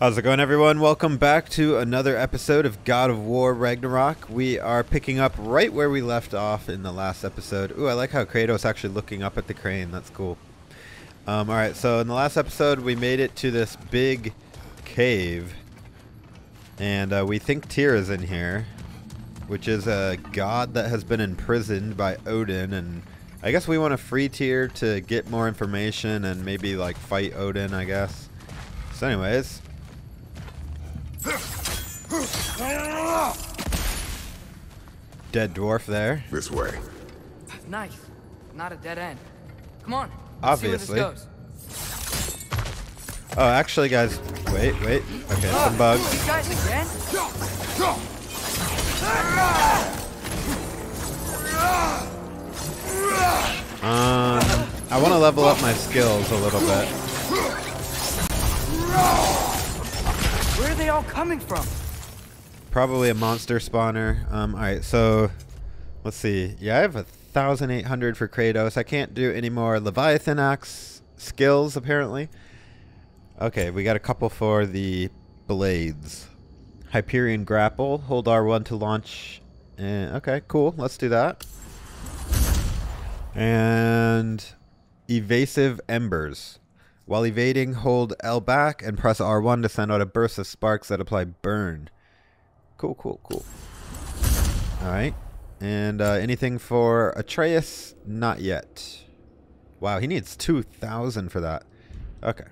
How's it going, everyone? Welcome back to another episode of God of War Ragnarok. We are picking up right where we left off in the last episode. Ooh, I like how Kratos actually looking up at the crane. That's cool. Alright, so in the last episode, we made it to this big cave. And we think Tyr is in here, which is a god that has been imprisoned by Odin. And I guess we want to free Tyr to get more information and maybe, like, fight Odin, I guess. So anyways... Dead dwarf there. This way. Nice. Not a dead end. Come on. Obviously. Oh, actually, guys. Wait. Okay, some bugs. You guys again? I want to level up my skills a little bit. Where are they all coming from? Probably a monster spawner. Alright, so let's see. Yeah, I have 1,800 for Kratos. I can't do any more Leviathan Axe skills, apparently. Okay, we got a couple for the Blades. Hyperion Grapple. Hold R1 to launch. Okay, cool. Let's do that. And Evasive Embers. While evading, hold L back and press R1 to send out a burst of sparks that apply burn. Cool. Alright. And anything for Atreus? Not yet. Wow, he needs 2,000 for that. Okay.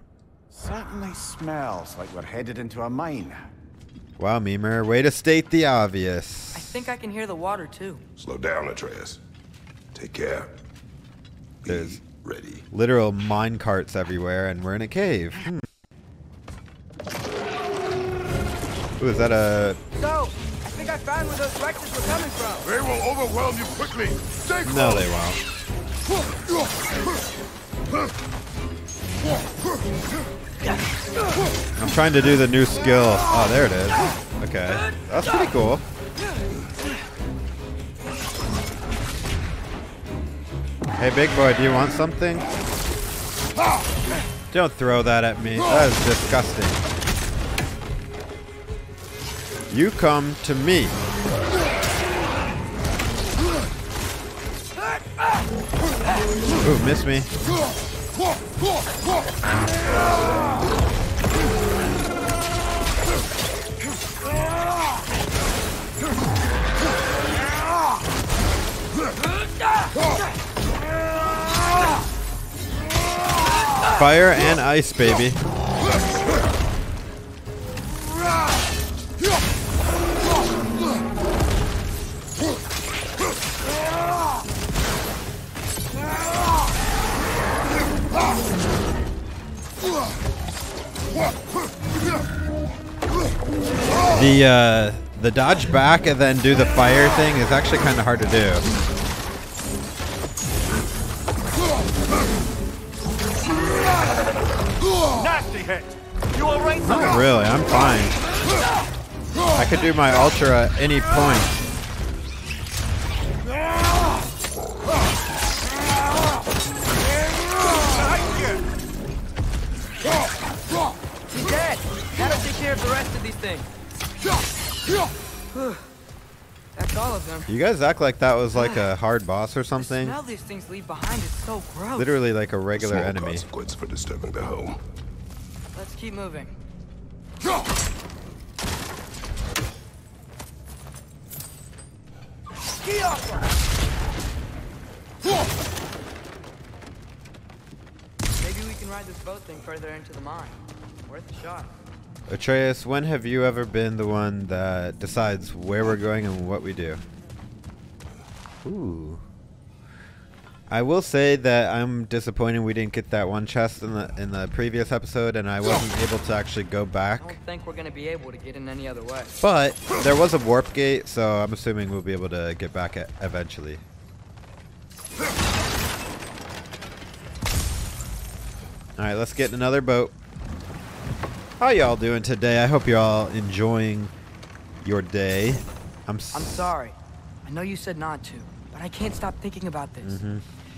Certainly smells like we're headed into a mine. Wow, Mimir. Way to state the obvious. I think I can hear the water, too. Slow down, Atreus. Take care. There's ready. Literal mine carts everywhere, and we're in a cave. Ooh, is that a... So, I think I found where those wreckers were coming from. They will overwhelm you quickly. Stay close. No, they won't. I'm trying to do the new skill. Oh, there it is. Okay. That's pretty cool. Hey, big boy, do you want something? Don't throw that at me. That is disgusting. You come to me. Ooh, miss me. Fire and ice, baby. The dodge back and then do the fire thing is actually kind of hard to do. Nasty hit. You all right? Not really. I'm fine. I could do my ultra at any point. That's all of them. You guys act like that was like a hard boss or something. Now these things leave behind is so gross. Literally like a regular enemy. Consequence for disturbing the home. Let's keep moving. Maybe we can ride this boat thing further into the mine. Worth a shot. Atreus, when have you ever been the one that decides where we're going and what we do? Ooh. I will say that I'm disappointed we didn't get that one chest in the previous episode, and I wasn't able to actually go back. I don't think we're gonna be able to get in any other way. But there was a warp gate, so I'm assuming we'll be able to get back at eventually. All right, let's get in another boat. How y'all doing today? I hope y'all enjoying your day. I'm sorry. I know you said not to, but I can't stop thinking about this.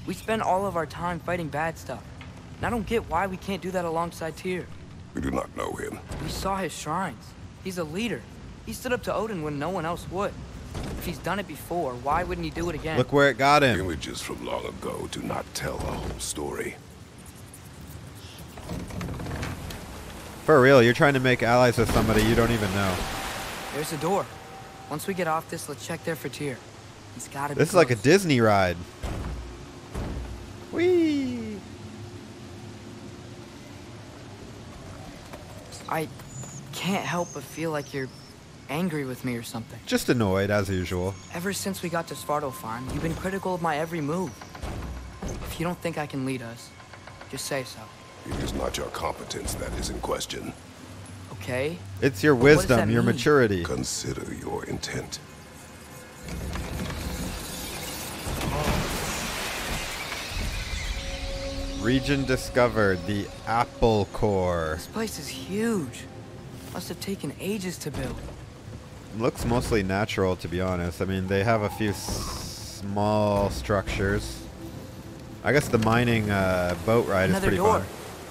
We spend all of our time fighting bad stuff, and I don't get why we can't do that alongside Tyr. We do not know him. We saw his shrines. He's a leader. He stood up to Odin when no one else would. If he's done it before, why wouldn't he do it again? Look where it got him. Images from long ago do not tell the whole story. For real, you're trying to make allies with somebody you don't even know. There's a door. Once we get off this, let's check there for Tyr. He's gotta be. This is like a Disney ride. Whee! I can't help but feel like you're angry with me or something. Just annoyed, as usual. Ever since we got to Svartalfheim, you've been critical of my every move. If you don't think I can lead us, just say so. It is not your competence that is in question. Okay. It's your wisdom, your maturity. Consider your intent. Region discovered, the Apple Core. This place is huge. Must have taken ages to build. Looks mostly natural, to be honest. I mean, they have a few small structures. I guess the mining boat ride is pretty fun.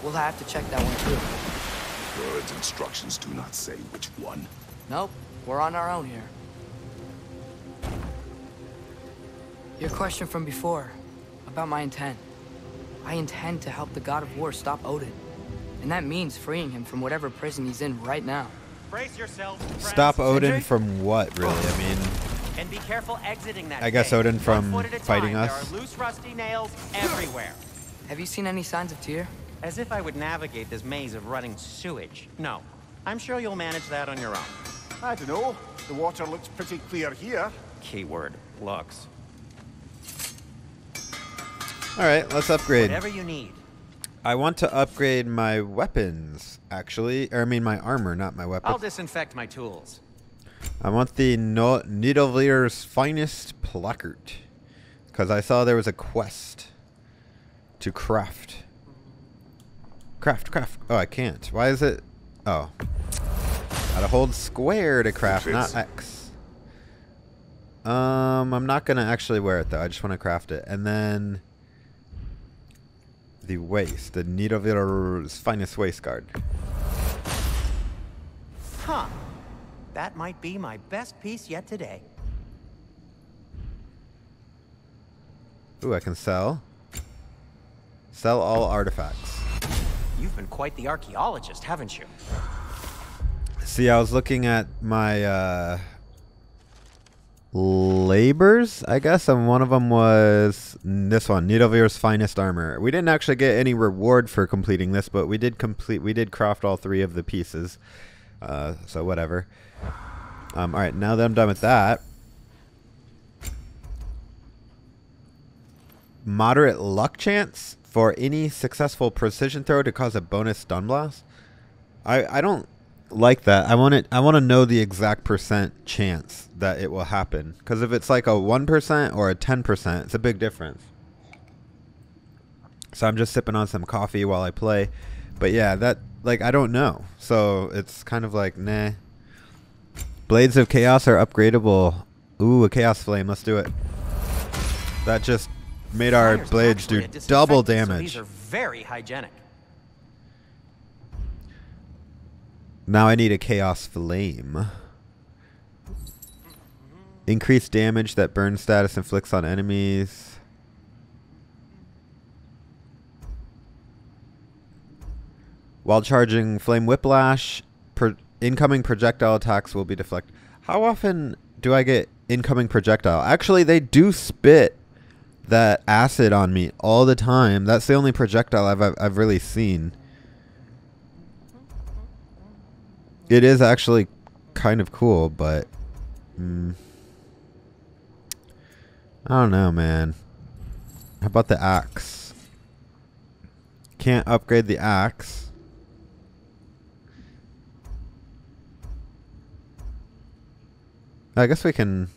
We'll have to check that one too. Durin's instructions do not say which one. Nope, we're on our own here. Your question from before, about my intent. I intend to help the God of War stop Odin. And that means freeing him from whatever prison he's in right now. Brace yourself, friends. Stop Odin from what, really? I mean... And be careful exiting that. I guess Odin from fighting us. There are loose, rusty nails everywhere. Have you seen any signs of Tyr? As if I would navigate this maze of running sewage. No, I'm sure you'll manage that on your own. I don't know. The water looks pretty clear here. Keyword, looks. All right, let's upgrade. Whatever you need. I want to upgrade my weapons, actually. Or I mean my armor, not my weapons. I'll disinfect my tools. I want the Needleveater's Finest Placard. Because I saw there was a quest to craft. Craft. Oh, I can't. Why is it? Oh. Gotta hold square to craft, not X. I'm not going to actually wear it, though. I just want to craft it. And then the waist. The Needleveater's Finest Waist Guard. Huh. That might be my best piece yet today. Ooh, I can sell. Sell all artifacts. You've been quite the archaeologist, haven't you? See, I was looking at my labors, I guess, and one of them was this one, Needleveater's Finest Armor. We didn't actually get any reward for completing this, but we did craft all three of the pieces. So whatever. All right, now that I'm done with that, moderate luck chance for any successful precision throw to cause a bonus stun blast. I don't like that. I want to know the exact percent chance that it will happen, because if it's like a 1% or a 10%, it's a big difference. So I'm just sipping on some coffee while I play, but yeah, that. Like, I don't know. So it's kind of like, nah. Blades of Chaos are upgradable. Ooh, a Chaos Flame. Let's do it. That just made our blades do double damage. So these are very hygienic. Now I need a Chaos Flame. Increased damage that burn status inflicts on enemies. While charging, Flame Whiplash, incoming projectile attacks will be deflected. How often do I get incoming projectile? Actually, they do spit that acid on me all the time. That's the only projectile I've really seen. It is actually kind of cool, but I don't know, man. How about the axe? Can't upgrade the axe. I guess we can.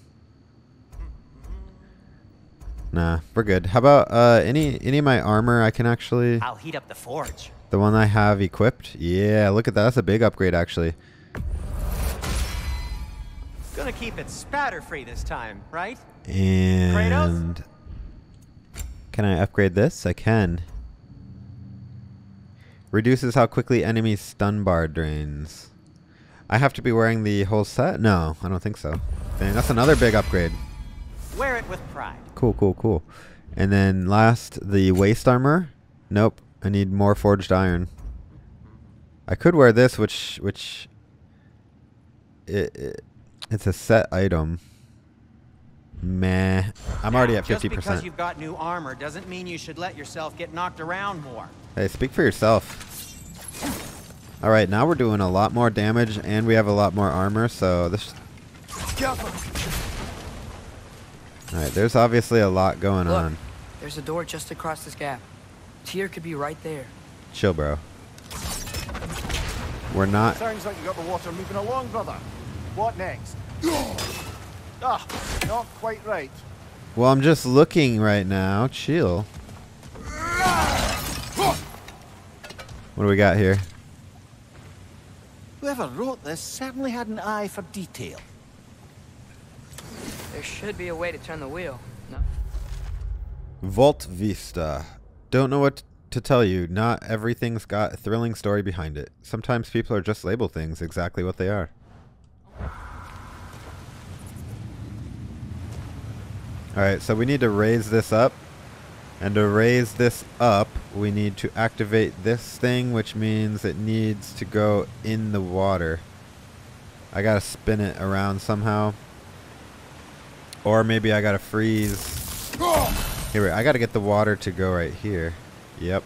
Nah, we're good. How about any of my armor? I can actually. I'll heat up the forge. The one I have equipped. Yeah, look at that. That's a big upgrade, actually. Gonna keep it spatter free this time, right? And Kratos? Can I upgrade this? I can. Reduces how quickly enemy stun bar drains. I have to be wearing the whole set? No, I don't think so. Dang, that's another big upgrade. Wear it with pride. Cool, cool, cool. And then last, the waist armor. Nope, I need more forged iron. I could wear this, it's a set item. Meh. I'm already at 50%. Just because you've got new armor doesn't mean you should let yourself get knocked around more. Hey, speak for yourself. Alright, now we're doing a lot more damage and we have a lot more armor, so this... Alright, there's obviously a lot going on. There's a door just across this gap. Tyr could be right there. Chill, bro. We're not... Sounds like you got the water moving along, brother. What next? Ah, not quite right. Well, I'm just looking right now. Chill. What do we got here? Whoever wrote this certainly had an eye for detail. There should be a way to turn the wheel, no? Volt Vista. Don't know what to tell you. Not everything's got a thrilling story behind it. Sometimes people are just label things exactly what they are. Alright, so we need to raise this up. And to raise this up, we need to activate this thing, which means it needs to go in the water. I gotta spin it around somehow. Or maybe I gotta freeze. Here, wait, I gotta get the water to go right here. Yep.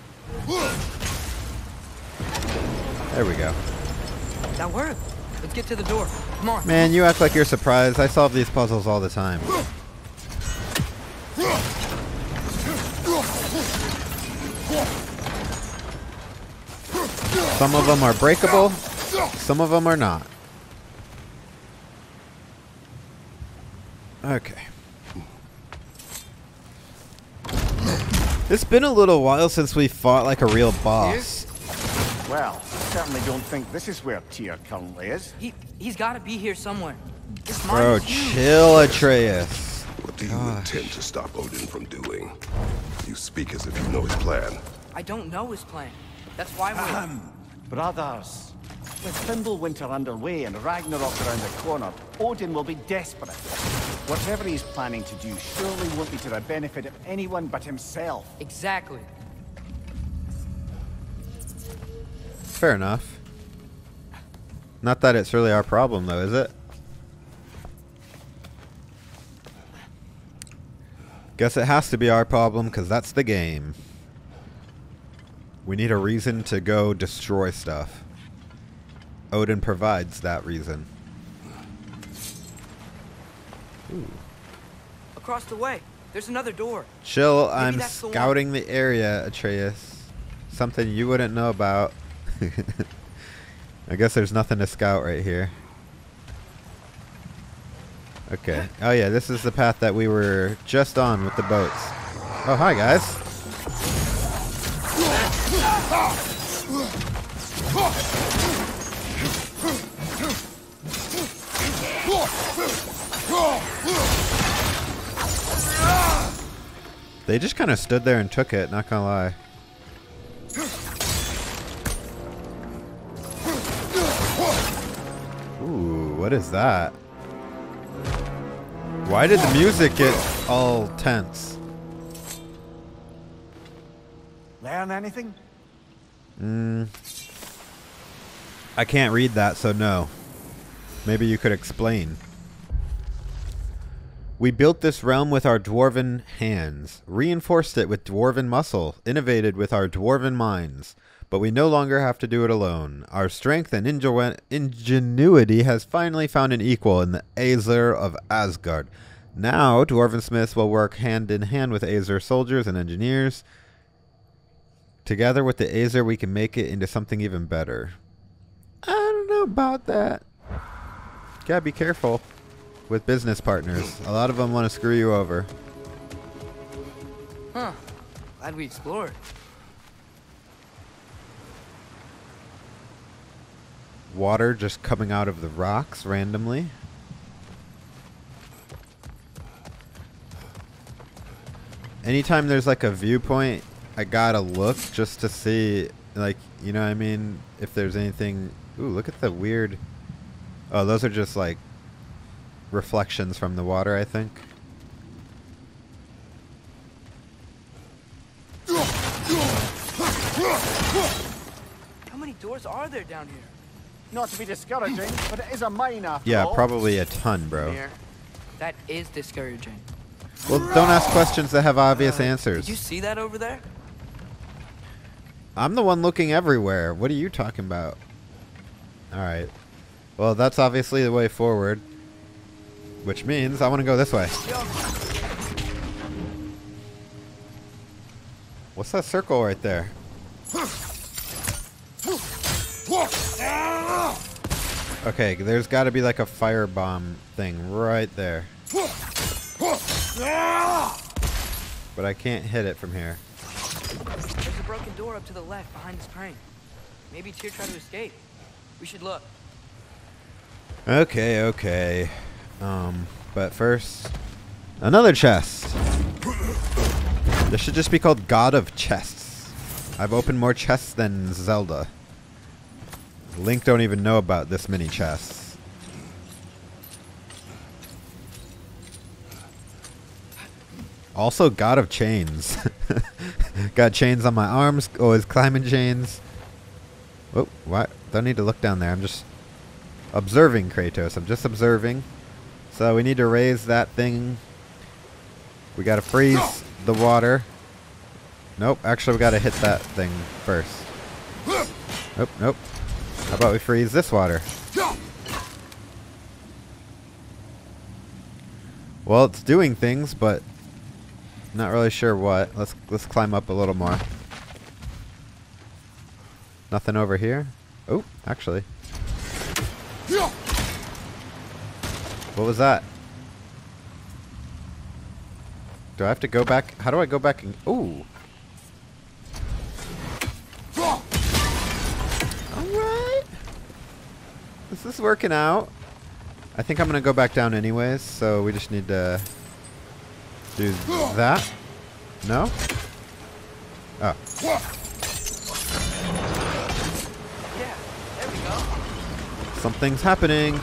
There we go. That worked. Let's get to the door. Come on. Man, you act like you're surprised. I solve these puzzles all the time. Some of them are breakable, some of them are not. Okay. It's been a little while since we fought like a real boss. Well, certainly don't think this is where Tyr currently is. He's got to be here somewhere. Bro, chill, Atreus. What do you intend to stop Odin from doing? You speak as if you know his plan. I don't know his plan. That's why we're... Brothers, with Thimblewinter underway and Ragnarok around the corner, Odin will be desperate. Whatever he's planning to do surely won't be to the benefit of anyone but himself. Exactly. Fair enough. Not that it's really our problem, though, is it? Guess it has to be our problem, because that's the game. We need a reason to go destroy stuff. Odin provides that reason. Ooh. Across the way, there's another door. Chill, I'm scouting the area, Atreus. Something you wouldn't know about. I guess there's nothing to scout right here. Okay. Oh yeah, this is the path that we were just on with the boats. Oh, hi guys. They just kind of stood there and took it, not gonna lie. Ooh, what is that? Why did the music get all tense? Learn anything? I can't read that, so no. Maybe you could explain. We built this realm with our dwarven hands, reinforced it with dwarven muscle, innovated with our dwarven minds. But we no longer have to do it alone. Our strength and ingenuity has finally found an equal in the Æsir of Asgard. Now, dwarven smiths will work hand in hand with Æsir soldiers and engineers. Together with the Æsir, we can make it into something even better. I don't know about that. Gotta be careful with business partners. A lot of them want to screw you over. Huh. Glad we explored. Water just coming out of the rocks randomly. Anytime there's like a viewpoint, I gotta look just to see like, you know what I mean? If there's anything... Ooh, look at the weird... Oh, those are just, like, reflections from the water, I think. How many doors are there down here? Not to be discouraging, but it is a mine after all. Yeah, probably a ton, bro. That is discouraging. Well, don't ask questions that have obvious answers. Did you see that over there? I'm the one looking everywhere. What are you talking about? Alright. Well, that's obviously the way forward. Which means I want to go this way. What's that circle right there? Okay, there's got to be like a firebomb thing right there. But I can't hit it from here. There's a broken door up to the left behind this crane. Maybe Tyr tried to escape. We should look. Okay, okay. But first, another chest. This should just be called God of Chests. I've opened more chests than Zelda. Link don't even know about this many chests. Also God of Chains. Got chains on my arms, always climbing chains. Oh, what? Don't need to look down there. I'm just observing, Kratos. I'm just observing. So we need to raise that thing. We gotta freeze the water. Nope, actually we gotta hit that thing first. Nope, nope. How about we freeze this water? Well, it's doing things, but not really sure what. Let's climb up a little more. Nothing over here? Oh, actually. What was that? Do I have to go back? How do I go back and... Ooh. This is working out. I think I'm going to go back down anyways, so we just need to do that. No? Oh. Yeah, there we go. Something's happening.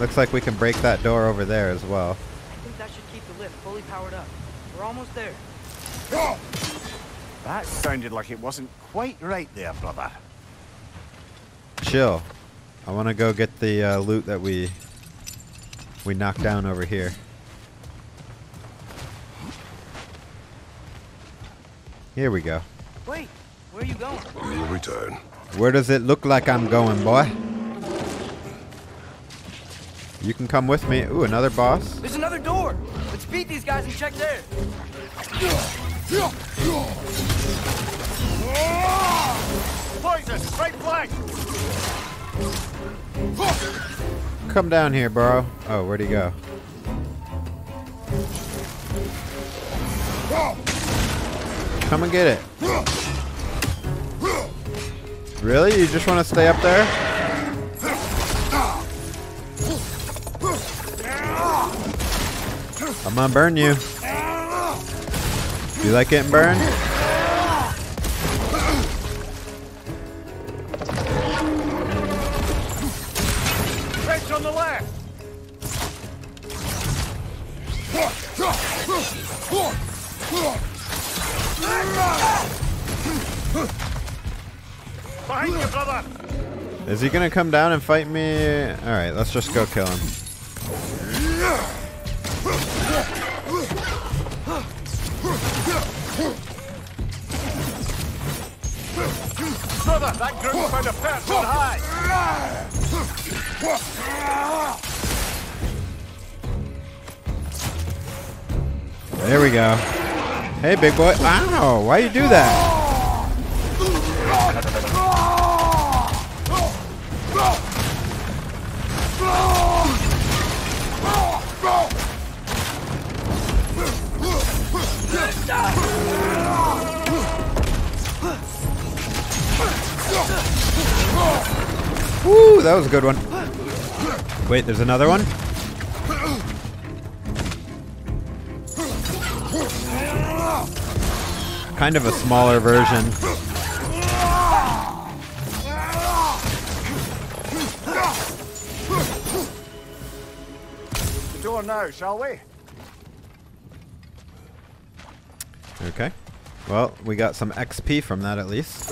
Looks like we can break that door over there as well. I think that should keep the lift fully powered up. We're almost there. That sounded like it wasn't quite right there, brother. Chill. I want to go get the loot that we knocked down over here. Here we go. Wait, where are you going? You'll return. Where does it look like I'm going, boy? You can come with me. Ooh, another boss. There's another door. Let's beat these guys and check there. Poison! Right flank! Come down here, bro. Oh, where'd he go? Come and get it. Really? You just want to stay up there? I'm gonna burn you. You like getting burned? Is he gonna come down and fight me? Alright, let's just go kill him. Brother, that group found a pass on high. There we go. Hey, big boy. Ow, why you do that? Woo, that was a good one. Wait, there's another one? Kind of a smaller version. for now, shall we? Okay. Well, we got some XP from that at least.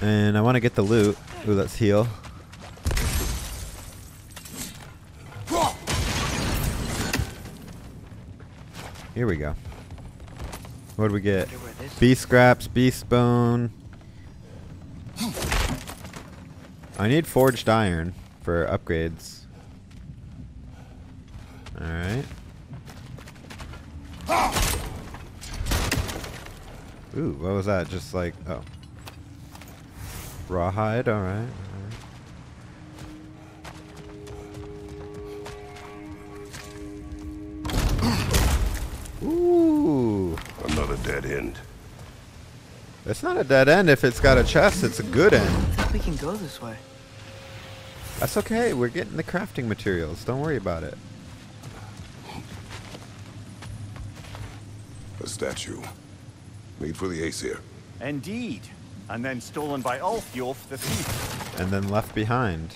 And I want to get the loot. Ooh, let's heal. Here we go. What did we get? Beast scraps, beast bone. I need forged iron for upgrades. Alright. Ooh, what was that? Just like, oh. Rawhide, alright. All right. Ooh. Another dead end. It's not a dead end if it's got a chest, it's a good end. We can go this way. That's okay, we're getting the crafting materials. Don't worry about it. A statue. Made for the Aesir. Indeed. And then stolen by Ulfjolf the thief. And then left behind.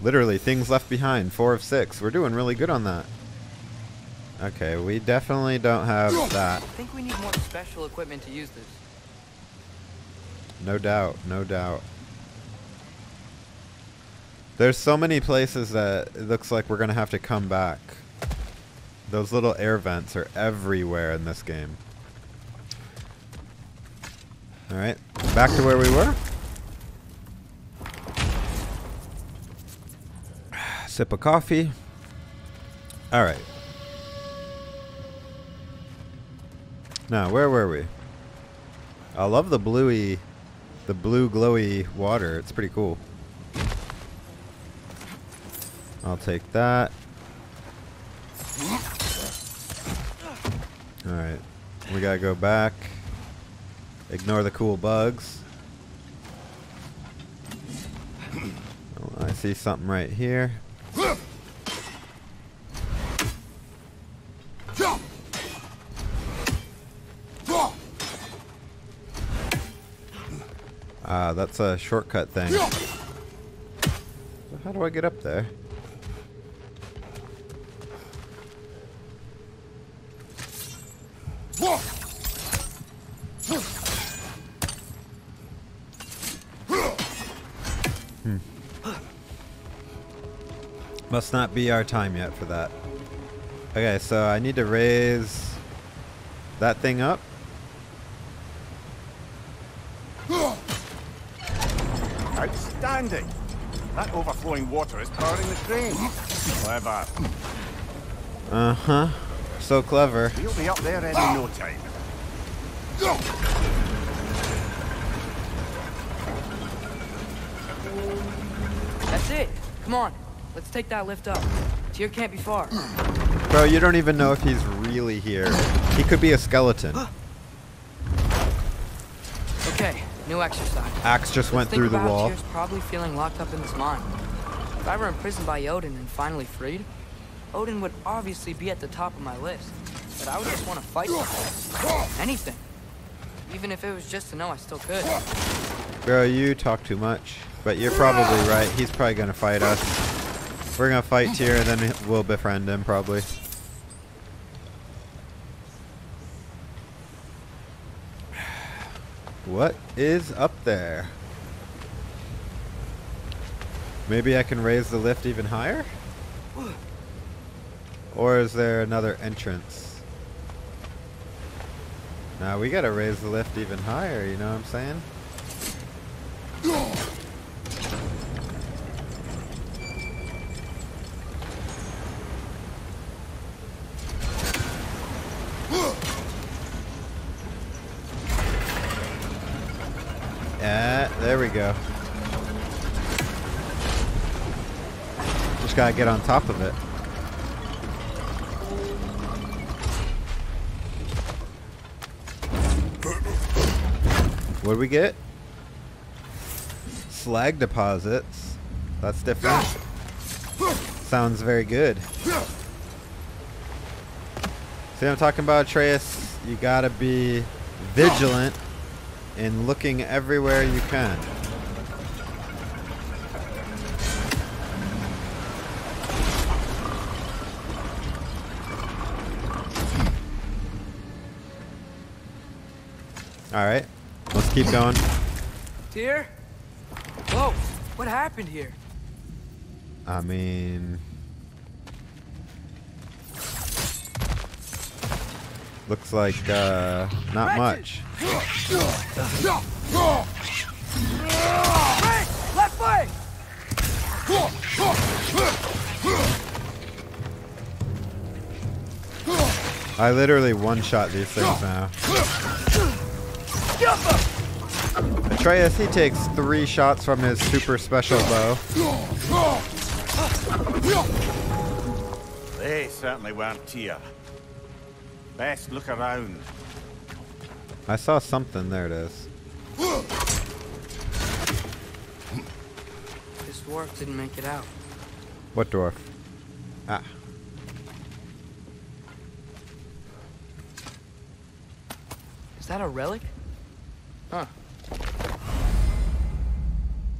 Literally, things left behind. 4 of 6. We're doing really good on that. Okay, we definitely don't have that. I think we need more special equipment to use this. No doubt, no doubt. There's so many places that it looks like we're going to have to come back. Those little air vents are everywhere in this game. Alright, back to where we were. Sip of coffee. Alright. Now, where were we? I love the bluey, the blue glowy water. It's pretty cool. I'll take that. Alright, we gotta go back. Ignore the cool bugs. Oh, I see something right here. Ah, that's a shortcut thing. So how do I get up there? Must not be our time yet for that. Okay, so I need to raise that thing up. Outstanding! That overflowing water is powering the train. Clever. Uh-huh. So clever. You'll be up there in no time. That's it. Come on. Let's take that lift up. Tyr can't be far. Bro, you don't even know if he's really here. He could be a skeleton. Okay, new exercise. Axe just went through the wall. Tyr's probably feeling locked up in this mine. If I were imprisoned by Odin and finally freed, Odin would obviously be at the top of my list. But I would just want to fight something. Anything. Even if it was just to know I still could. Bro, you talk too much. But you're probably right. He's probably going to fight us. We're gonna fight Tyr and then we'll befriend him probably. What is up there? Maybe I can raise the lift even higher? Or is there another entrance? Nah, we gotta raise the lift even higher, you know what I'm saying? There we go. Just gotta get on top of it. What'd we get? Slag deposits. That's different. Sounds very good. See what I'm talking about, Atreus? You gotta be vigilant. And looking everywhere you can. Alright. Let's keep going. Tyr? Whoa, what happened here? I mean... looks like, not much. Left leg! I literally one-shot these things now. Atreus, he takes 3 shots from his super special bow. They certainly weren't Tyr. Best look around. I saw something. There it is. This dwarf didn't make it out. What dwarf? Ah. Is that a relic? Huh.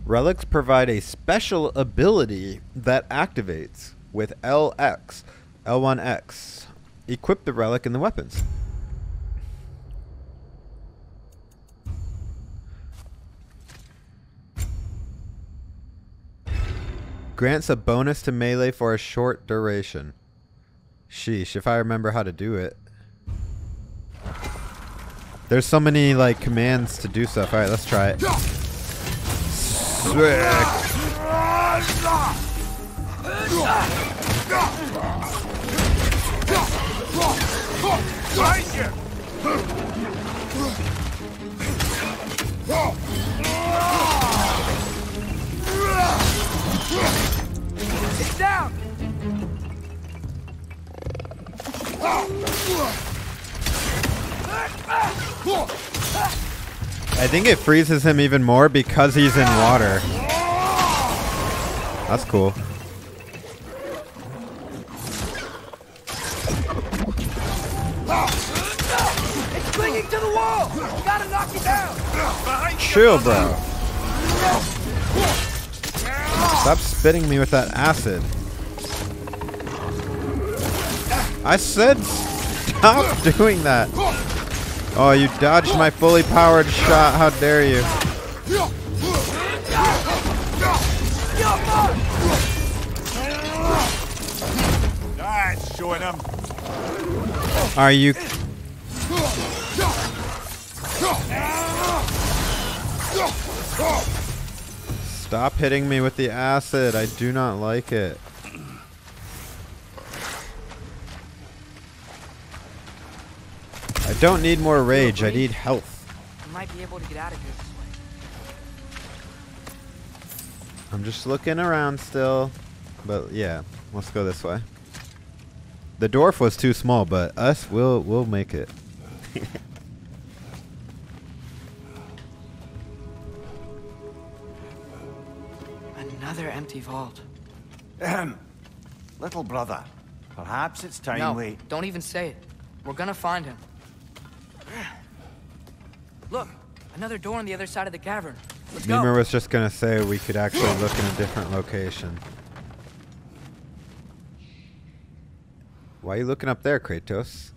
Relics provide a special ability that activates with L1X. Equip the relic and the weapons. Grants a bonus to melee for a short duration. Sheesh, if I remember how to do it. There's so many like commands to do stuff. Alright, let's try it. Sick. Sit down. I think it freezes him even more because he's in water. That's cool. Chill, bro. Stop spitting me with that acid. I said stop doing that. Oh, you dodged my fully powered shot. How dare you? That's showing him. Are you... Stop hitting me with the acid. I do not like it. I don't need more rage. I need health. I might be able to get out of here this way. I'm just looking around still. But yeah, let's go this way. The dwarf was too small, but us we'll make it. Another empty vault. Little brother, perhaps it's time we... don't even say it. We're gonna find him. Look, another door on the other side of the cavern. Let's go. Mimir was just gonna say we could actually look in a different location. Why are you looking up there, Kratos?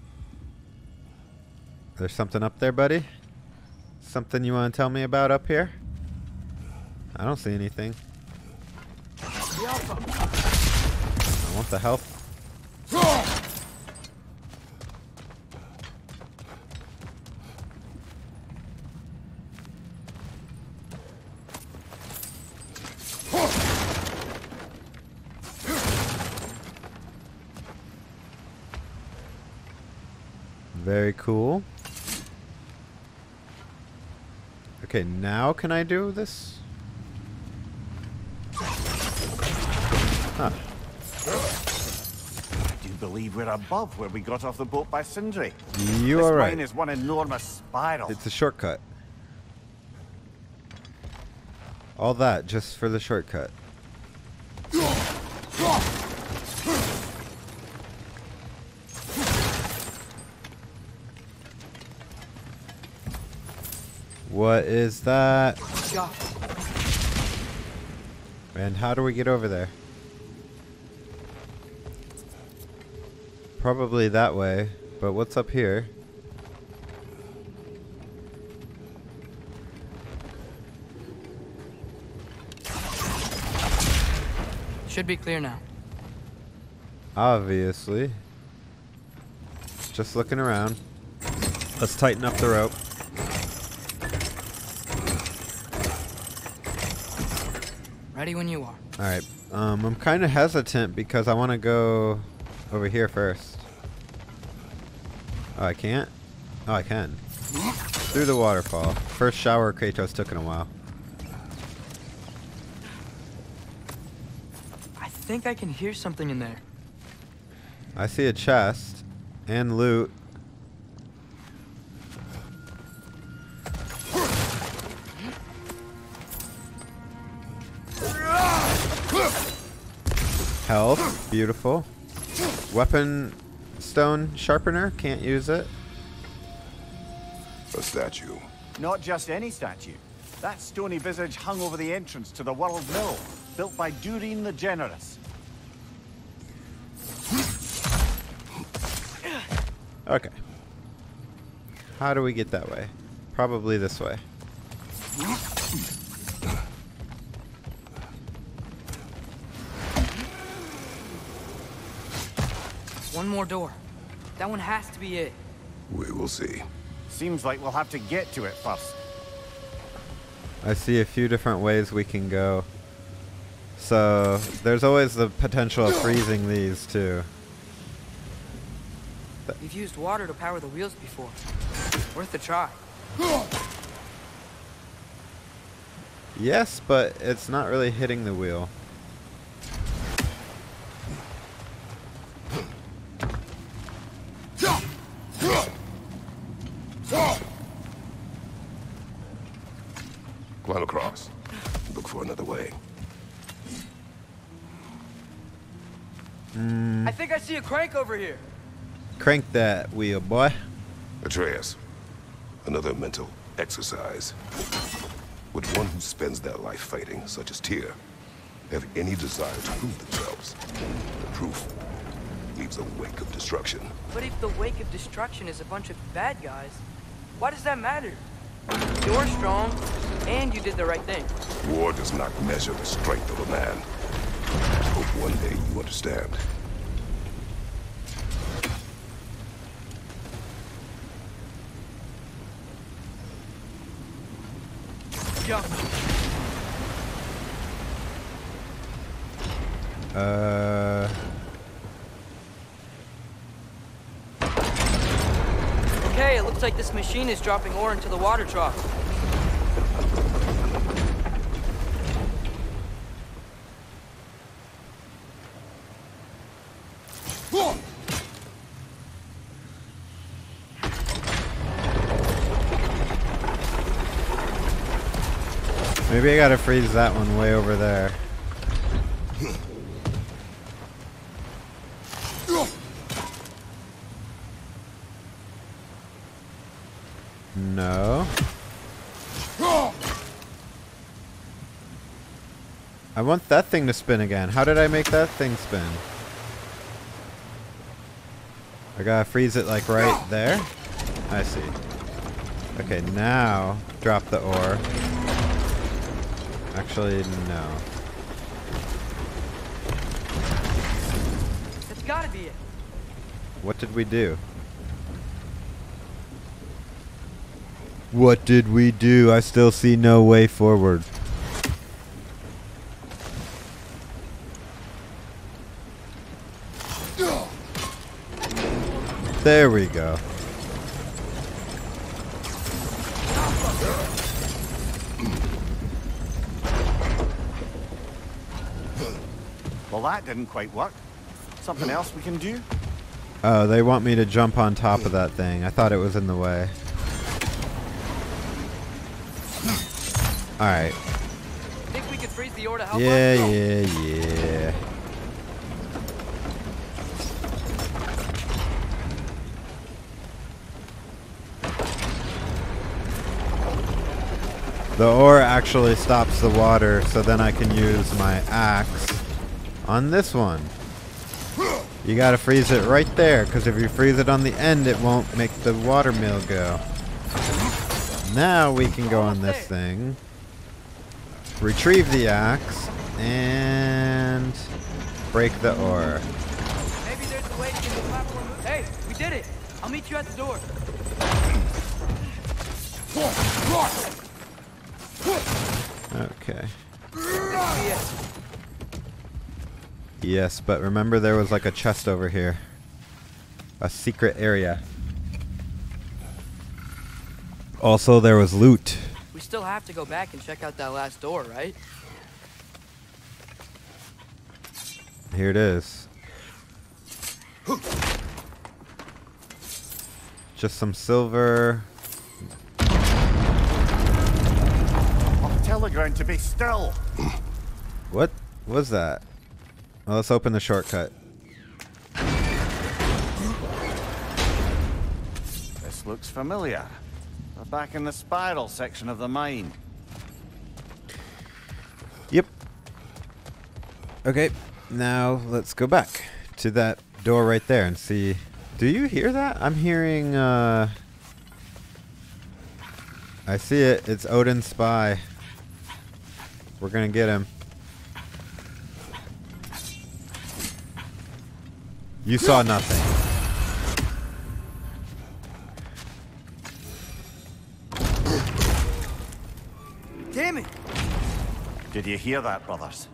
There's something up there, buddy? Something you want to tell me about up here? I don't see anything. I want the help. Very cool. Okay, now can I do this? Huh. I do believe we're above where we got off the boat by Sindri. You are right. This mine is one enormous spiral. It's a shortcut. All that just for the shortcut. What is that? And how do we get over there? Probably that way, but what's up here? Should be clear now. Obviously. Just looking around. Let's tighten up the rope. Ready when you are. Alright. I'm kind of hesitant because I want to go over here first. Oh, I can't? Oh, I can. Through the waterfall. First shower Kratos took in a while. I think I can hear something in there. I see a chest and loot. Health, beautiful. Weapon stone sharpener, can't use it. A statue. Not just any statue. That stony visage hung over the entrance to the world mill, built by Durin the Generous. Okay. How do we get that way? Probably this way. One more door. That one has to be it. We will see. Seems like we'll have to get to it first. I see a few different ways we can go. So, there's always the potential of freezing these, too. You've used water to power the wheels before. Worth a try. Yes, but it's not really hitting the wheel. Climb across. Look for another way. I think I see a crank over here. Crank that wheel, boy. Atreus, another mental exercise. Would one who spends their life fighting, such as Tyr, have any desire to prove themselves? The proof leaves a wake of destruction. But if the wake of destruction is a bunch of bad guys, why does that matter? You're strong, and you did the right thing. War does not measure the strength of a man. I hope one day you understand. Okay, it looks like this machine is dropping ore into the water trough. Maybe I gotta freeze that one way over there. No. I want that thing to spin again. How did I make that thing spin? I gotta freeze it like right there? I see. Okay, now drop the ore. Actually, no. That's gotta be it. What did we do? What did we do? I still see no way forward. There we go. Well, that didn't quite work. Something else we can do? Oh, they want me to jump on top of that thing. I thought it was in the way. Alright. Think we could freeze the ore to help? Yeah. The ore actually stops the water, so then I can use my axe. On this one, you gotta freeze it right there, because if you freeze it on the end, it won't make the water mill go. Now we can go on this thing, retrieve the axe, And break the ore. Maybe there's a way to get the platform. Hey, we did it! I'll meet you at the door. Okay. Yes, but remember there was like a chest over here. A secret area. Also, there was loot. We still have to go back and check out that last door, right? Here it is. Just some silver. I'm telegram to be still. What was that? Well, let's open the shortcut. This looks familiar. We're back in the spiral section of the mine. Yep. Okay, now let's go back to that door right there and see. Do you hear that? I'm hearing, I see it. It's Odin's spy. We're gonna get him. You saw nothing. Damn it! Did you hear that, brothers?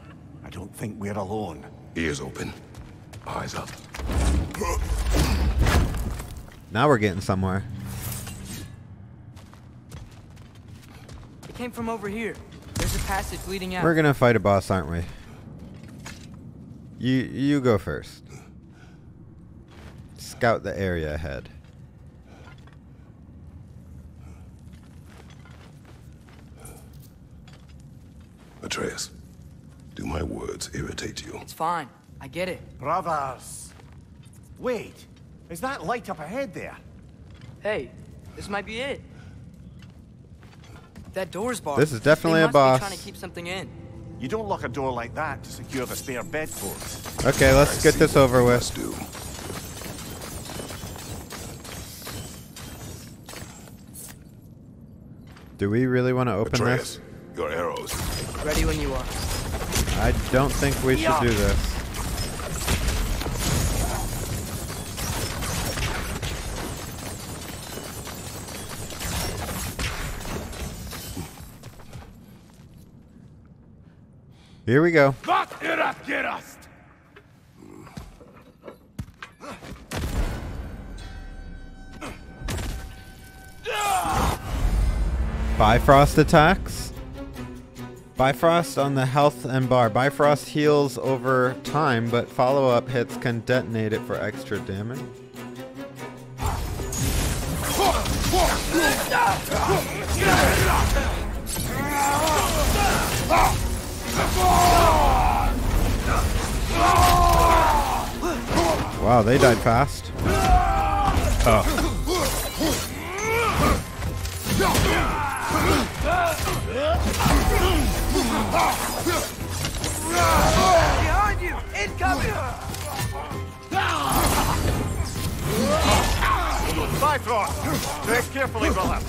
I don't think we're alone. Ears open, eyes up. Now we're getting somewhere. It came from over here. There's a passage leading out. We're gonna fight a boss, aren't we? You go first. Scout the area ahead. Atreus, do my words irritate you? It's fine. I get it. Brothers! Wait, is that light up ahead there? Hey, this might be it. That door's barred. This is definitely a boss. They must be trying to keep something in. You don't lock a door like that to secure the spare bedpost. Okay, let's get this over with. Do we really want to open Atreus, this? Your arrows. Ready when you are. I don't think we should do this. Here we go. Fuck it up, get us. Bifrost attacks. Bifrost on the health and bar. Bifrost heals over time, but follow-up hits can detonate it for extra damage. Wow, they died fast. Oh. Behind you! Incoming! Bifrost! Tread carefully, brother.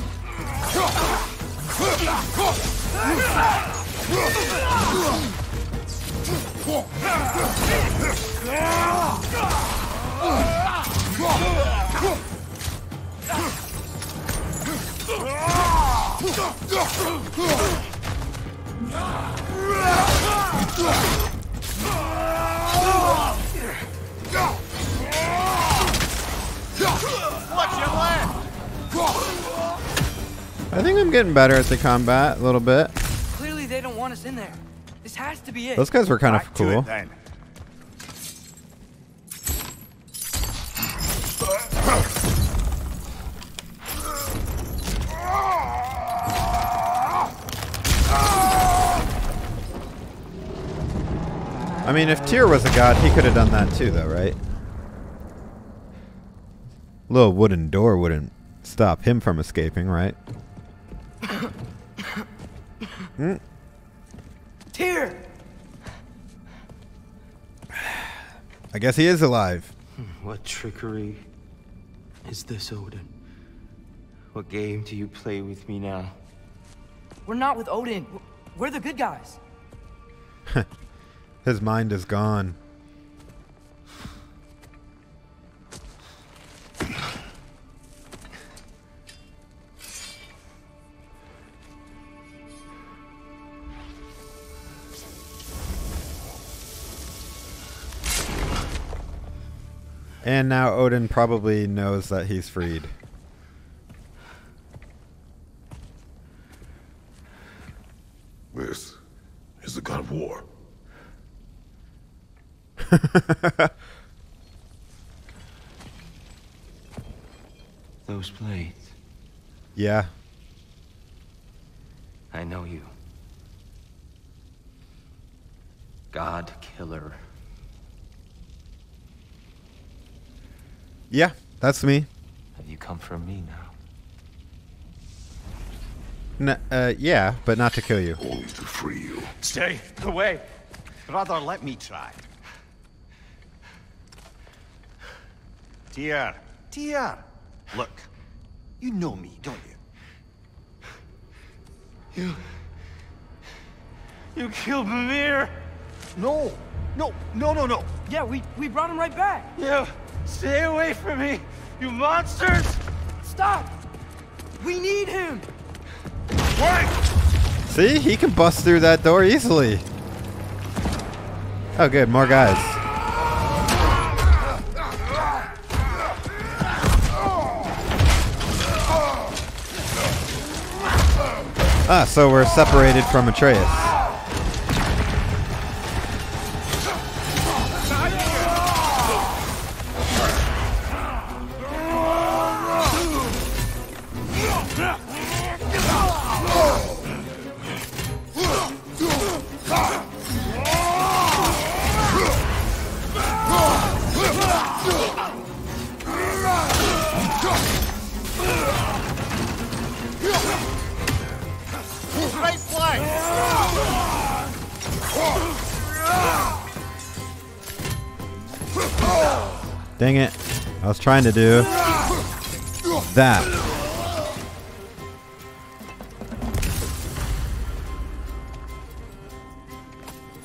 I think I'm getting better at the combat a little bit. Clearly they don't want us in there. This has to be it. Those guys were kind of cool. I mean, if Tyr was a god, he could have done that too, though, right? Little wooden door wouldn't stop him from escaping, right? Mm. Tyr! I guess he is alive. What trickery is this, Odin? What game do you play with me now? We're not with Odin. We're the good guys. His mind is gone. And now Odin probably knows that he's freed. This is the God of War. Those blades. Yeah. I know you. God Killer. Yeah, that's me. Have you come for me now? Yeah, but not to kill you. Only to free you. Stay away. Brother, let me try. Tyr. Tyr. Look, you know me, don't you? You killed Mimir. No. No. Yeah, we brought him right back. Yeah. Stay away from me, you monsters! Stop! We need him! Wait! See? He can bust through that door easily. Oh good, more guys. Ah, so we're separated from Atreus. Dang it. I was trying to do that.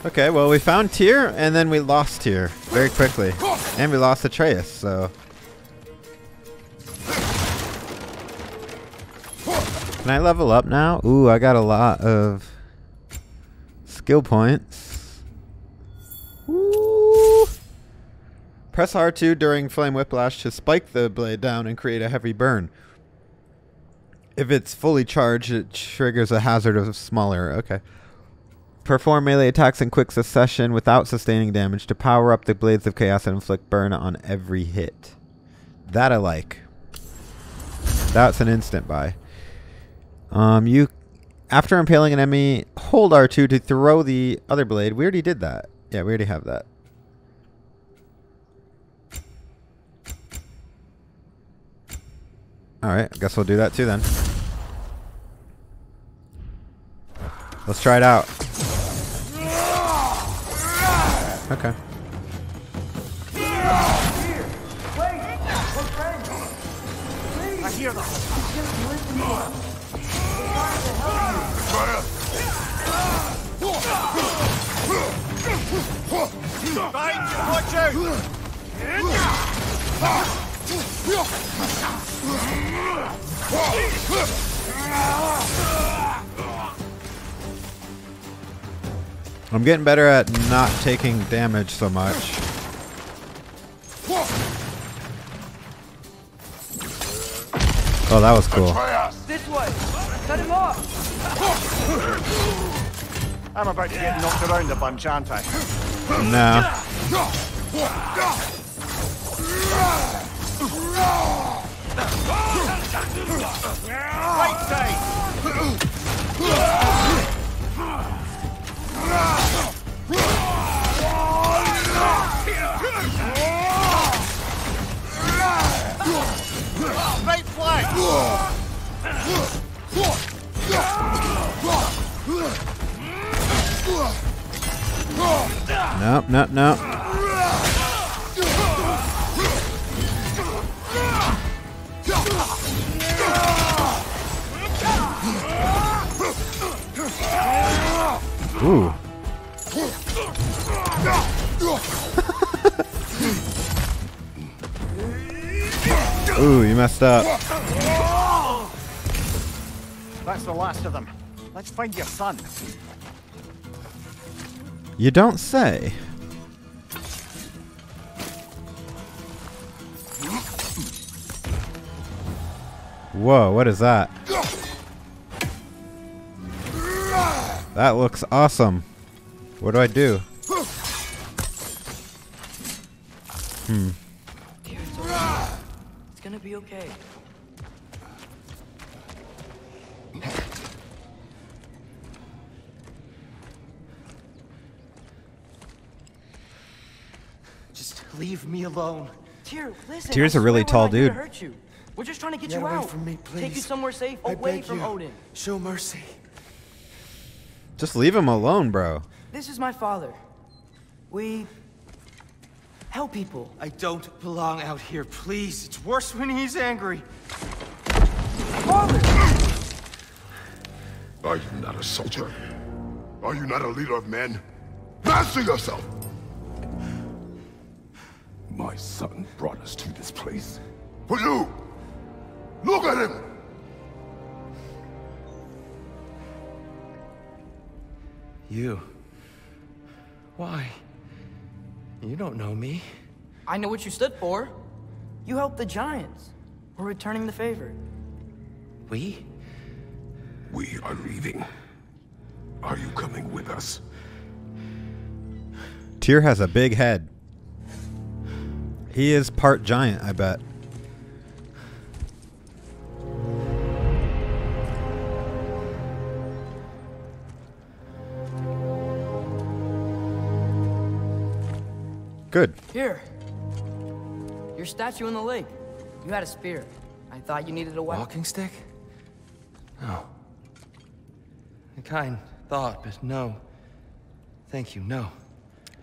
Okay, well we found Tyr and then we lost Tyr very quickly. And we lost Atreus, so. Can I level up now? Ooh, I got a lot of skill points. Ooh. Press R2 during Flame Whiplash to spike the blade down and create a heavy burn. If it's fully charged, it triggers a hazard of smaller. Okay. Perform melee attacks in quick succession without sustaining damage to power up the Blades of Chaos and inflict burn on every hit. That I like. That's an instant buy. After impaling an enemy, hold R2 to throw the other blade. We already did that. Yeah, we already have that. Alright, I guess we'll do that too then. Let's try it out. Okay. I hear them. I'm getting better at not taking damage so much. Oh, that was cool. This way. Cut him off. I'm about to get knocked around a bunch, aren't I? No. Ooh. Ooh, you messed up. That's the last of them. Let's find your son. You don't say. Whoa, what is that? That looks awesome. What do I do? It's gonna be okay. Just leave me alone. Tyr, listen. Tyr's a really tall dude. We're just trying to get you out. From me, please. Take you somewhere safe, away from Odin. Show mercy. Just leave him alone, bro. This is my father. We help people. I don't belong out here, please. It's worse when he's angry. Father! Are you not a soldier? Are you not a leader of men? Master yourself! My son brought us to this place. For you! Look at him! You. Why? You don't know me. I know what you stood for. You helped the giants. We're returning the favor. We? We are leaving. Are you coming with us? Tyr has a big head. He is part giant, I bet. Good. Here. Your statue in the lake. You had a spear. I thought you needed a weapon. Walking stick? No. A kind thought, but no. Thank you, no.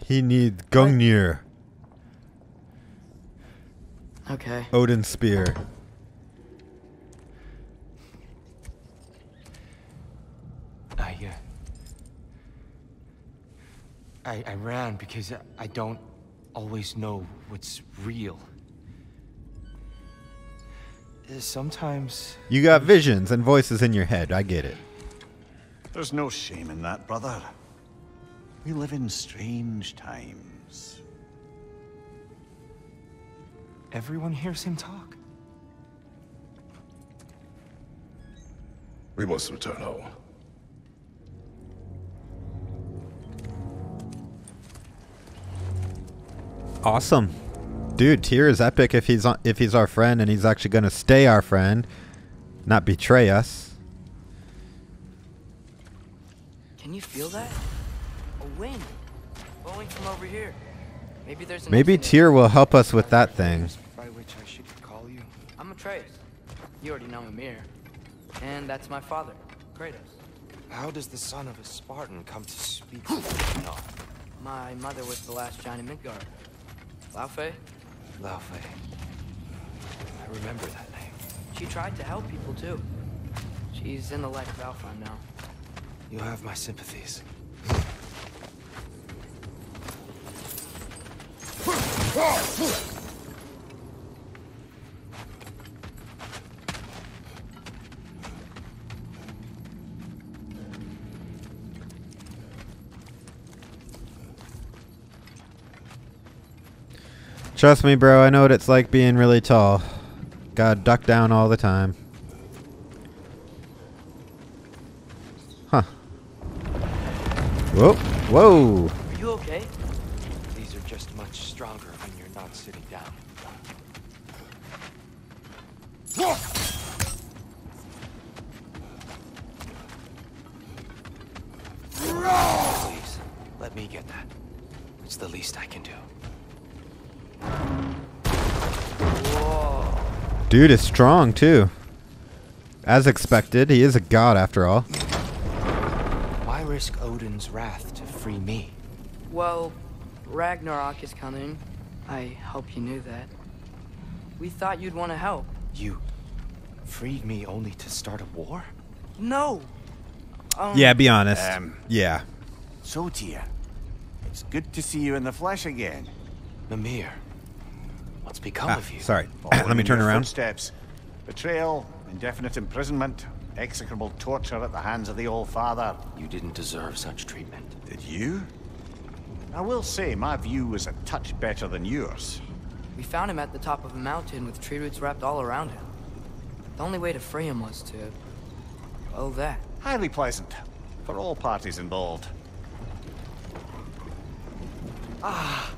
He needs Gungnir. Okay. Odin's spear. I ran because I don't always know what's real. Sometimes... You got visions and voices in your head, I get it. There's no shame in that, brother. We live in strange times. Everyone hears him talk. We must return home. Awesome. Dude, Tyr is epic if he's our friend and he's actually gonna stay our friend, not betray us. Can you feel that? A wind blowing from over here. Maybe there's an Tyr will help us with that thing. By which I should call you. I'm Atreus. You already know Mimir. And that's my father, Kratos. How does the son of a Spartan come to speak? No. My mother was the last giant in Midgard. Laufey? Laufey. I remember that name. She tried to help people, too. She's in the light of Valfheim now. You have my sympathies. Trust me, bro, I know what it's like being really tall. Gotta duck down all the time. Huh. Whoa. Whoa. Are you okay? These are just much stronger when you're not sitting down. Please, let me get that. It's the least I can do. Dude is strong too. As expected, he is a god after all. Why risk Odin's wrath to free me? Well, Ragnarok is coming. I hope you knew that. We thought you'd want to help. You freed me only to start a war? No. Yeah, be honest. Yeah. So Tyr, it's good to see you in the flesh again. Mimir. What's become of you? Sorry. Let me turn around. Footsteps. Betrayal, indefinite imprisonment, execrable torture at the hands of the All-Father. You didn't deserve such treatment. Did you? I will say my view was a touch better than yours. We found him at the top of a mountain with tree roots wrapped all around him. The only way to free him was to... oh, that. Highly pleasant. For all parties involved. Ah!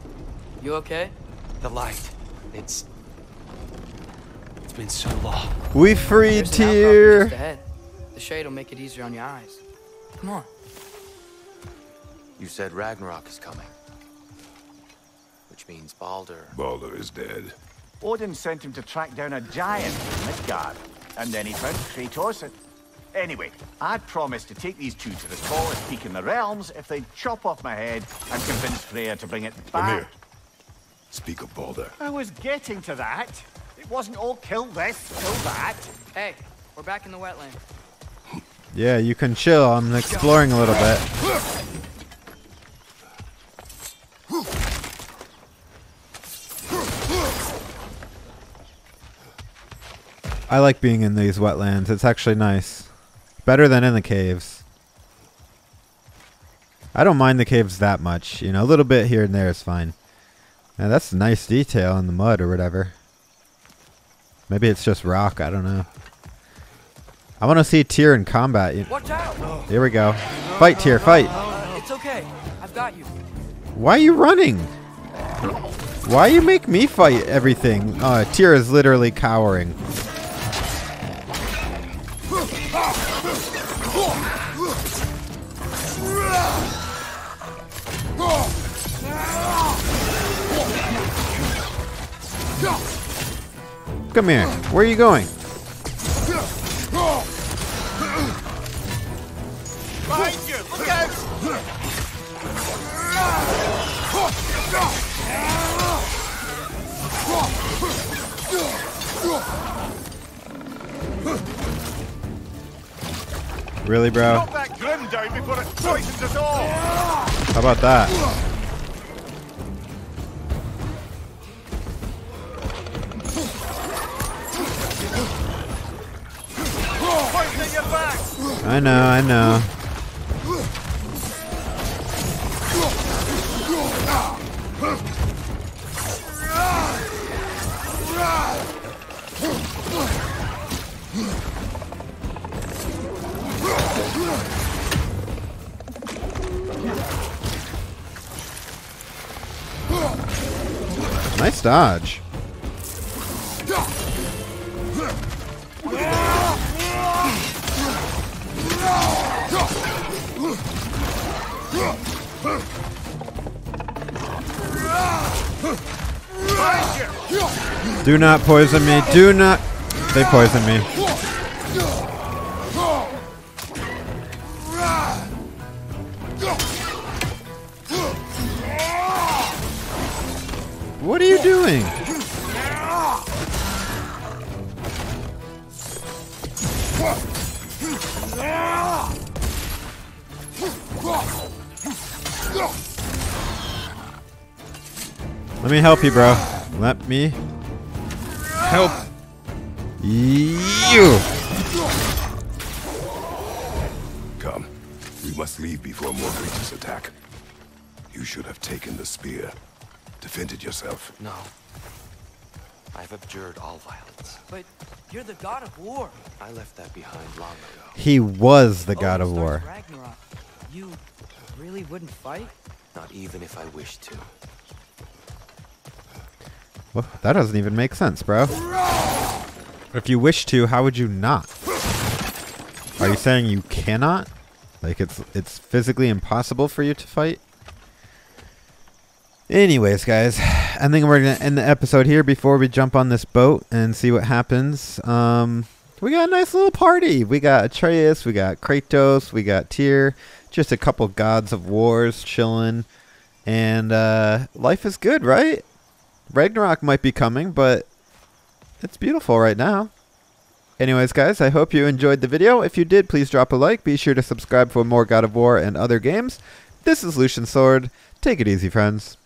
You okay? The light. It's been so long. We freed Tyr! The shade will make it easier on your eyes. Come on. You said Ragnarok is coming. Which means Baldur. Baldur is dead. Odin sent him to track down a giant in Midgard. And then he found Kratos and... Anyway, I'd promised to take these two to the tallest peak in the realms if they'd chop off my head and convince Freya to bring it back. Mimir, speak of Baldur. I was getting to that. It wasn't all kill this, kill that. Hey, we're back in the wetland. Yeah, you can chill. I'm exploring a little bit. I like being in these wetlands. It's actually nice. Better than in the caves. I don't mind the caves that much. You know, a little bit here and there is fine. Now, that's nice detail in the mud or whatever. Maybe it's just rock. I don't know. I want to see Tyr in combat. Watch out. Here we go. Fight, Tyr. Fight. It's okay. I've got you. Why are you running? Why you make me fight everything? Tyr is literally cowering. Come here. Where are you going? Behind you. Look out. Really, bro? Knock that grim down before it poisons us all. How about that? I know, I know. Nice dodge. Do not poison me. Do not. They poison me. What are you doing? Let me help you, bro. Let me help you. Come. We must leave before more creatures attack. You should have taken the spear. Defended yourself. No. I've abjured all violence. But you're the god of war. I left that behind long ago. He was the god of war. Ragnarok. You really wouldn't fight? Not even if I wished to. Well, that doesn't even make sense, bro. If you wish to, how would you not? Are you saying you cannot? Like, it's physically impossible for you to fight? Anyways, guys, I think we're going to end the episode here before we jump on this boat and see what happens. We got a nice little party. We got Atreus, we got Kratos, we got Tyr. Just a couple gods of wars chilling. And life is good, right? Ragnarok might be coming, but it's beautiful right now. Anyways, guys, I hope you enjoyed the video. If you did, please drop a like. Be sure to subscribe for more God of War and other games. This is Lucian Sword. Take it easy, friends.